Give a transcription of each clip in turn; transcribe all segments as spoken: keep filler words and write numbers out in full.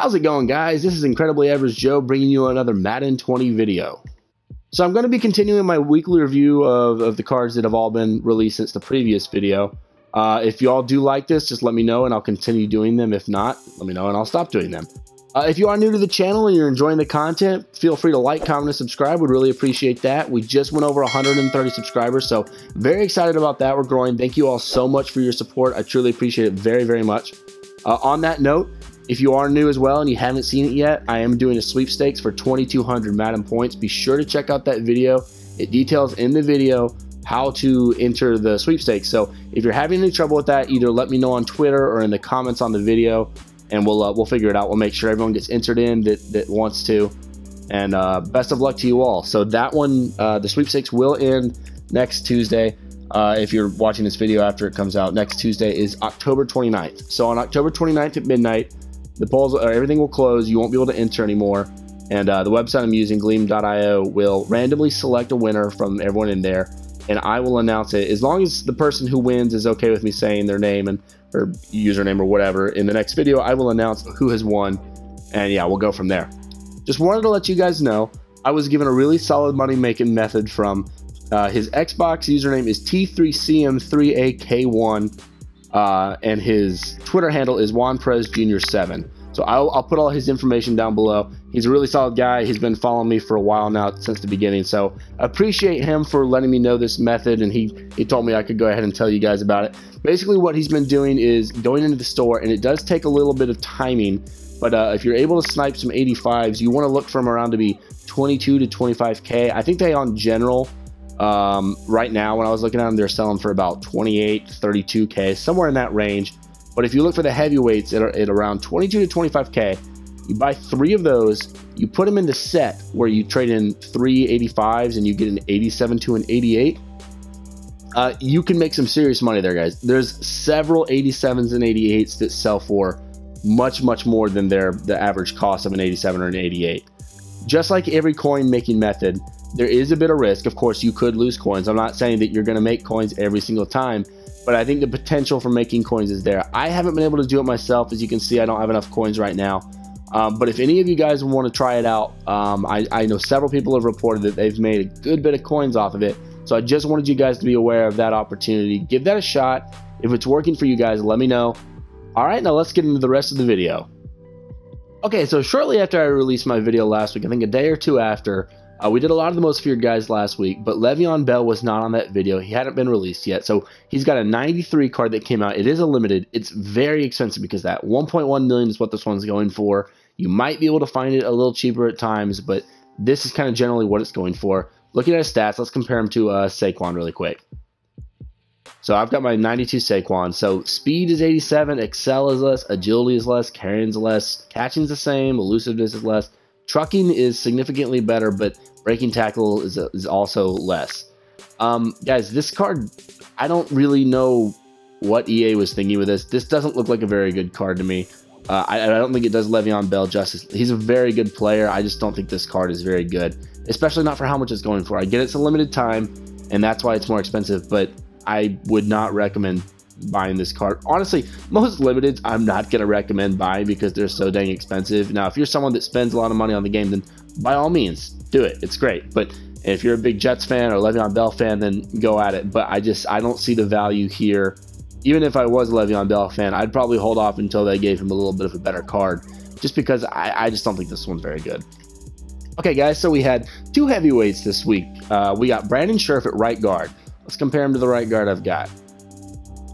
How's it going, guys? This is Incredibly Average Joe bringing you another Madden twenty video. So I'm going to be continuing my weekly review of, of the cards that have all been released since the previous video. Uh, if you all do like this, just let me know and I'll continue doing them. If not, let me know and I'll stop doing them. Uh, if you are new to the channel and you're enjoying the content, feel free to like, comment, and subscribe. We'd really appreciate that. We just went over one hundred thirty subscribers, so very excited about that. We're growing. Thank you all so much for your support. I truly appreciate it very, very much. Uh, on that note, if you are new as well and you haven't seen it yet, I am doing a sweepstakes for twenty-two hundred Madden points. Be sure to check out that video. It details in the video how to enter the sweepstakes. So if you're having any trouble with that, either let me know on Twitter or in the comments on the video, and we'll uh, we'll figure it out. We'll make sure everyone gets entered in that, that wants to. And uh, best of luck to you all. So that one, uh, the sweepstakes will end next Tuesday. Uh, if you're watching this video after it comes out, next Tuesday is October twenty-ninth. So on October twenty-ninth at midnight, the polls or everything will close. You won't be able to enter anymore. And uh, the website I'm using, gleam dot i o, will randomly select a winner from everyone in there. And I will announce it, as long as the person who wins is okay with me saying their name and or username or whatever. In the next video, I will announce who has won, and yeah, we'll go from there. Just wanted to let you guys know I was given a really solid money making method from uh, his Xbox username is T three C N three A K one, uh, and his Twitter handle is Juan Perez Junior seven. So I'll, I'll put all his information down below. He's a really solid guy. He's been following me for a while now, since the beginning. So appreciate him for letting me know this method, and he, he told me I could go ahead and tell you guys about it. Basically what he's been doing is going into the store, and it does take a little bit of timing, but uh, if you're able to snipe some eighty-fives, you want to look from around to be twenty-two to twenty-five K. I think they on general, um, right now when I was looking at them, they're selling for about twenty-eight, thirty-two K, somewhere in that range. But if you look for the heavyweights at, at around twenty-two to twenty-five K, you buy three of those, you put them into set where you trade in three eighty-fives and you get an eighty-seven to an eighty-eight. Uh, you can make some serious money there, guys. There's several eighty-sevens and eighty-eights that sell for much, much more than their the average cost of an eighty-seven or an eighty-eight. Just like every coin making method, there is a bit of risk. Of course, you could lose coins. I'm not saying that you're going to make coins every single time, but I think the potential for making coins is there. I haven't been able to do it myself. As you can see, I don't have enough coins right now. Um, but if any of you guys want to try it out, um, I, I know several people have reported that they've made a good bit of coins off of it. So I just wanted you guys to be aware of that opportunity. Give that a shot. If it's working for you guys, let me know. All right, now let's get into the rest of the video. Okay, so shortly after I released my video last week, I think a day or two after, Uh, we did a lot of the most feared guys last week, but Le'Veon Bell was not on that video. He hadn't been released yet, so he's got a ninety-three card that came out. It is a limited. It's very expensive because that one point one million dollars is what this one's going for. You might be able to find it a little cheaper at times, but this is kind of generally what it's going for. Looking at his stats, let's compare him to uh, Saquon really quick. So I've got my ninety-two Saquon. So speed is eighty-seven, excel is less, agility is less, carrying is less, catching is the same, elusiveness is less. Trucking is significantly better, but breaking tackle is, is also less. Um, guys, this card, I don't really know what E A was thinking with this. This doesn't look like a very good card to me. Uh, I, I don't think it does Le'Veon Bell justice. He's a very good player. I just don't think this card is very good, especially not for how much it's going for. I get it's a limited time, and that's why it's more expensive, but I would not recommend buying this card. Honestly, most limiteds I'm not gonna recommend buying because they're so dang expensive. Now if you're someone that spends a lot of money on the game, then by all means do it, it's great. But if you're a big Jets fan or Le'Veon Bell fan, then go at it. But I just I don't see the value here. Even if I was a Le'Veon Bell fan, I'd probably hold off until they gave him a little bit of a better card, just because I, I just don't think this one's very good. Okay guys, so we had two heavyweights this week. Uh, we got Brandon Scherff at right guard. Let's compare him to the right guard I've got.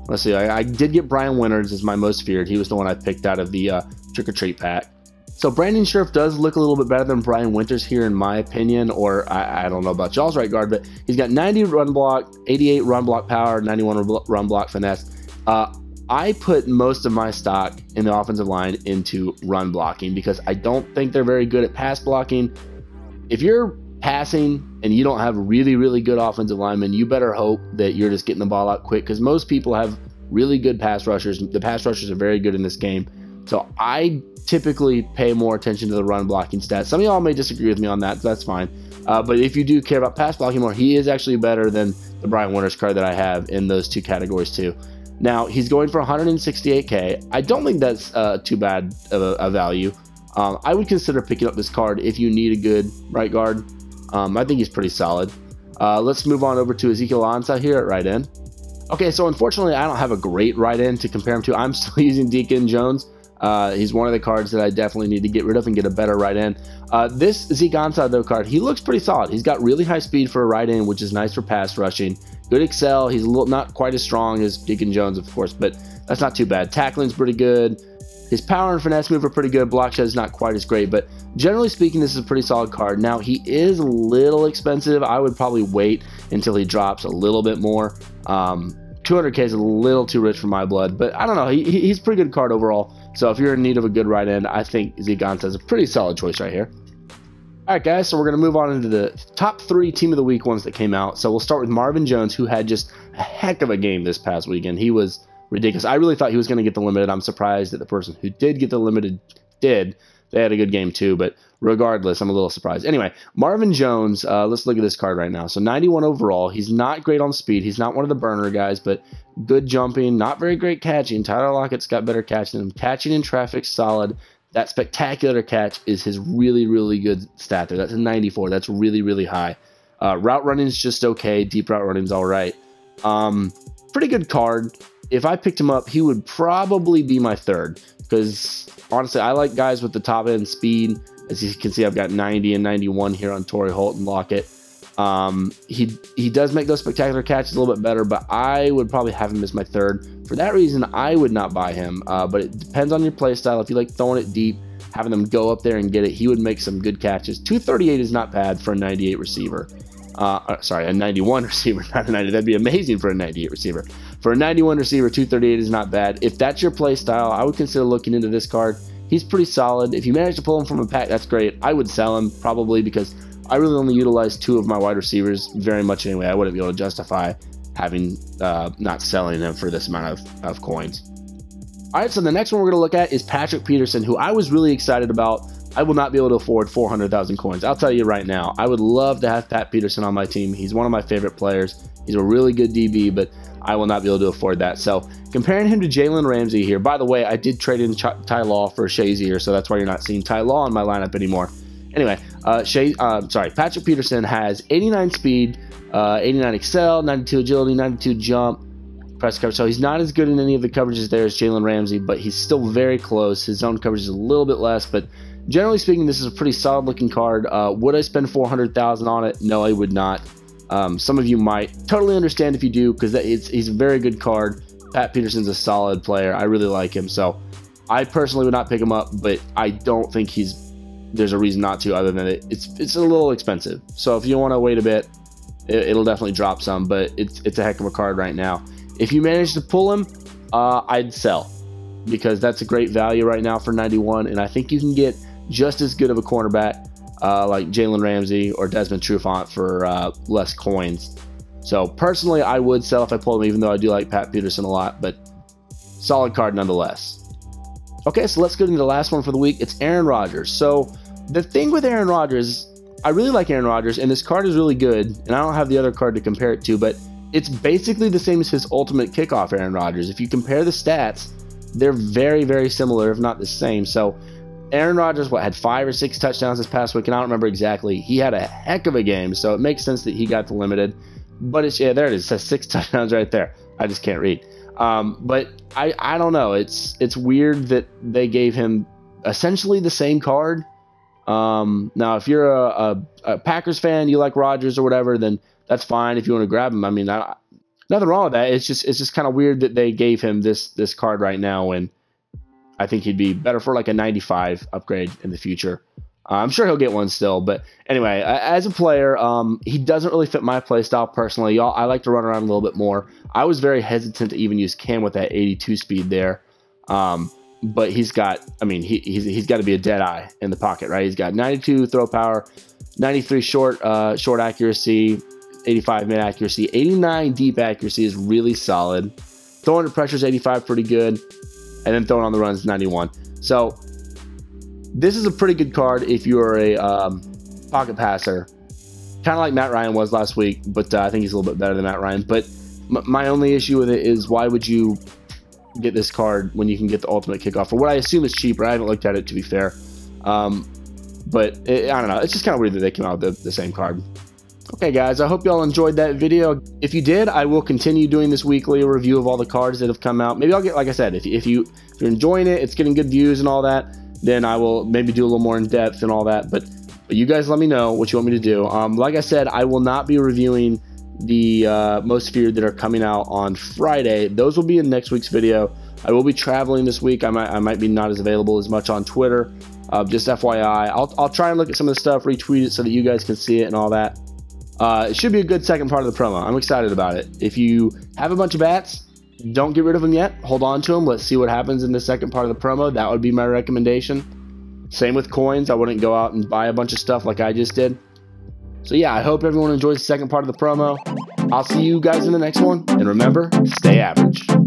Let's see, I, I did get Brian Winters as my most feared. He was the one I picked out of the uh, trick-or-treat pack. So Brandon Scherff does look a little bit better than Brian Winters here in my opinion, or I, I don't know about y'all's right guard, but he's got ninety run block, eighty-eight run block power, ninety-one run block finesse. Uh, I put most of my stock in the offensive line into run blocking because I don't think they're very good at pass blocking. If you're passing and you don't have really really good offensive linemen, you better hope that you're just getting the ball out quick, because most people have really good pass rushers. The pass rushers are very good in this game, so I typically pay more attention to the run blocking stats. Some of y'all may disagree with me on that, so that's fine. Uh, but if you do care about pass blocking more, he is actually better than the Brian Winters card that I have in those two categories too. Now he's going for one hundred sixty-eight K. I don't think that's uh, too bad of a, a value. Um, I would consider picking up this card if you need a good right guard. Um, I think he's pretty solid. Uh, let's move on over to Ezekiel Ansah here at right end. Okay, so unfortunately, I don't have a great right end to compare him to. I'm still using Deacon Jones. Uh, he's one of the cards that I definitely need to get rid of and get a better right end. Uh, this Zeke Ansah, though, card, he looks pretty solid. He's got really high speed for a right end, which is nice for pass rushing. Good excel. He's a little, not quite as strong as Deacon Jones, of course, but that's not too bad. Tackling's pretty good. His power and finesse move are pretty good. Block shed is not quite as great, but generally speaking, this is a pretty solid card. Now, he is a little expensive. I would probably wait until he drops a little bit more. Um, two hundred K is a little too rich for my blood, but I don't know. He, he's a pretty good card overall. So if you're in need of a good right end, I think Zeke Ansah is a pretty solid choice right here. All right, guys, so we're going to move on into the top three team of the week ones that came out. So we'll start with Marvin Jones, who had just a heck of a game this past weekend. He was ridiculous. I really thought he was going to get the limited. I'm surprised that the person who did get the limited did. They had a good game too, but regardless, I'm a little surprised. Anyway, Marvin Jones, uh, let's look at this card right now. So ninety-one overall. He's not great on speed. He's not one of the burner guys, but good jumping, not very great catching. Tyler Lockett's got better catch than him. Catching in traffic, solid. That spectacular catch is his really, really good stat there. That's a ninety-four. That's really, really high. Uh, route running is just okay. Deep route running is all right. Um, pretty good card. If I picked him up, he would probably be my third because honestly, I like guys with the top end speed. As you can see, I've got ninety and ninety-one here on Torrey Holt and Lockett. Um, he he does make those spectacular catches a little bit better, but I would probably have him as my third. For that reason, I would not buy him, uh, but it depends on your play style. If you like throwing it deep, having them go up there and get it, he would make some good catches. two thirty-eight is not bad for a ninety-eight receiver. Uh, sorry, a ninety-one receiver, not a ninety. That'd be amazing for a ninety-eight receiver. For a ninety-one receiver, two thirty-eight is not bad. If that's your play style, I would consider looking into this card. He's pretty solid. If you manage to pull him from a pack, that's great. I would sell him probably because I really only utilize two of my wide receivers very much anyway. I wouldn't be able to justify having uh, not selling them for this amount of, of coins. All right, so the next one we're going to look at is Patrick Peterson, who I was really excited about. I will not be able to afford four hundred thousand coins. I'll tell you right now, I would love to have Pat Peterson on my team. He's one of my favorite players. He's a really good D B, but I will not be able to afford that. So comparing him to Jalen Ramsey here, by the way, I did trade in Ch Ty Law for Shazier, so that's why you're not seeing Ty Law in my lineup anymore. Anyway, uh, Shay, uh, sorry, Patrick Peterson has eighty-nine speed, uh, eighty-nine excel, ninety-two agility, ninety-two jump, press coverage. So he's not as good in any of the coverages there as Jalen Ramsey, but he's still very close. His zone coverage is a little bit less, but generally speaking, this is a pretty solid looking card. Uh, would I spend four hundred thousand on it? No, I would not. Um, some of you might totally understand if you do, because it's he's a very good card. Pat Peterson's a solid player. I really like him. So I personally would not pick him up, but I don't think he's there's a reason not to other than it. It's, it's a little expensive. So if you want to wait a bit, it, it'll definitely drop some, but it's, it's a heck of a card right now. If you manage to pull him, uh, I'd sell because that's a great value right now for ninety-one. And I think you can get just as good of a cornerback uh, like Jalen Ramsey or Desmond Trufant for uh, less coins. So personally, I would sell if I pulled him, even though I do like Pat Peterson a lot, but solid card nonetheless. Okay, so let's go into the last one for the week. It's Aaron Rodgers. So the thing with Aaron Rodgers, I really like Aaron Rodgers, and this card is really good, and I don't have the other card to compare it to, but it's basically the same as his ultimate kickoff Aaron Rodgers. If you compare the stats, they're very, very similar, if not the same. So Aaron Rodgers, what, had five or six touchdowns this past week, and I don't remember exactly. He had a heck of a game, so it makes sense that he got the limited. But it's, yeah, there it is. It says six touchdowns right there. I just can't read. Um, but I, I don't know. It's it's weird that they gave him essentially the same card. Um, now, if you're a, a, a Packers fan, you like Rodgers or whatever, then that's fine if you want to grab him. I mean, I, nothing wrong with that. It's just it's just kind of weird that they gave him this this card right now when I think he'd be better for like a ninety-five upgrade in the future. Uh, I'm sure he'll get one still, but anyway, uh, as a player, um, he doesn't really fit my play style personally. Y'all, I like to run around a little bit more. I was very hesitant to even use Cam with that eighty-two speed there, um, but he's got, I mean, he, he's, he's got to be a dead eye in the pocket, right? He's got ninety-two throw power, ninety-three short, uh, short accuracy, eighty-five mid accuracy, eighty-nine deep accuracy is really solid. Throwing under pressure is eighty-five, pretty good. And then throwing on the runs ninety-one. So this is a pretty good card if you are a um, pocket passer, kind of like Matt Ryan was last week, but uh, I think he's a little bit better than Matt Ryan. But m my only issue with it is why would you get this card when you can get the ultimate kickoff for what I assume is cheaper? I haven't looked at it, to be fair. Um, but it, I don't know. It's just kind of weird that they came out with the, the same card. Okay, guys, I hope y'all enjoyed that video. If you did, I will continue doing this weekly review of all the cards that have come out. Maybe I'll get, like I said, if, if, you, if you're enjoying it, it's getting good views and all that, then I will maybe do a little more in depth and all that. But, but you guys let me know what you want me to do. Um, like I said, I will not be reviewing the uh, most feared that are coming out on Friday. Those will be in next week's video. I will be traveling this week. I might, I might be not as available as much on Twitter. Uh, just F Y I. I'll, I'll try and look at some of the stuff, retweet it so that you guys can see it and all that. Uh, it should be a good second part of the promo. I'm excited about it. If you have a bunch of bats, don't get rid of them yet. Hold on to them. Let's see what happens in the second part of the promo. That would be my recommendation. Same with coins. I wouldn't go out and buy a bunch of stuff like I just did. So yeah, I hope everyone enjoys the second part of the promo. I'll see you guys in the next one. And remember, stay average.